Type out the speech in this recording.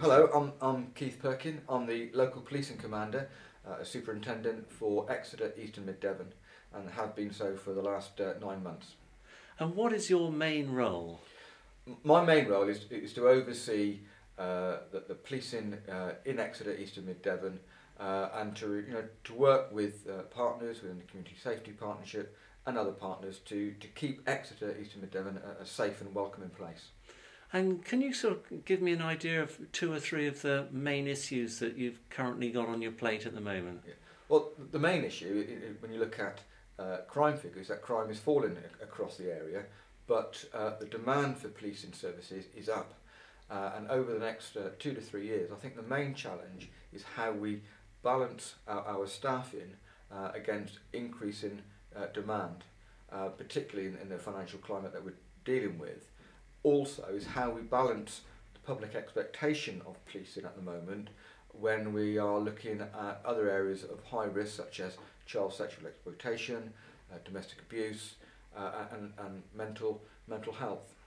Hello, I'm Keith Perkin. I'm the local policing commander, superintendent for Exeter Eastern Mid Devon, and have been so for the last 9 months. And what is your main role? My main role is to oversee the policing in Exeter Eastern Mid Devon, and to work with partners within the Community Safety Partnership and other partners to keep Exeter Eastern Mid Devon a safe and welcoming place. And can you sort of give me an idea of 2 or 3 of the main issues that you've currently got on your plate at the moment? Yeah. Well, the main issue, when you look at crime figures, is that crime is falling across the area, but the demand for policing services is up. And over the next 2 to 3 years, I think the main challenge is how we balance our staffing against increasing demand, particularly in the financial climate that we're dealing with. Also is how we balance the public expectation of policing at the moment when we are looking at other areas of high risk such as child sexual exploitation, domestic abuse and mental health.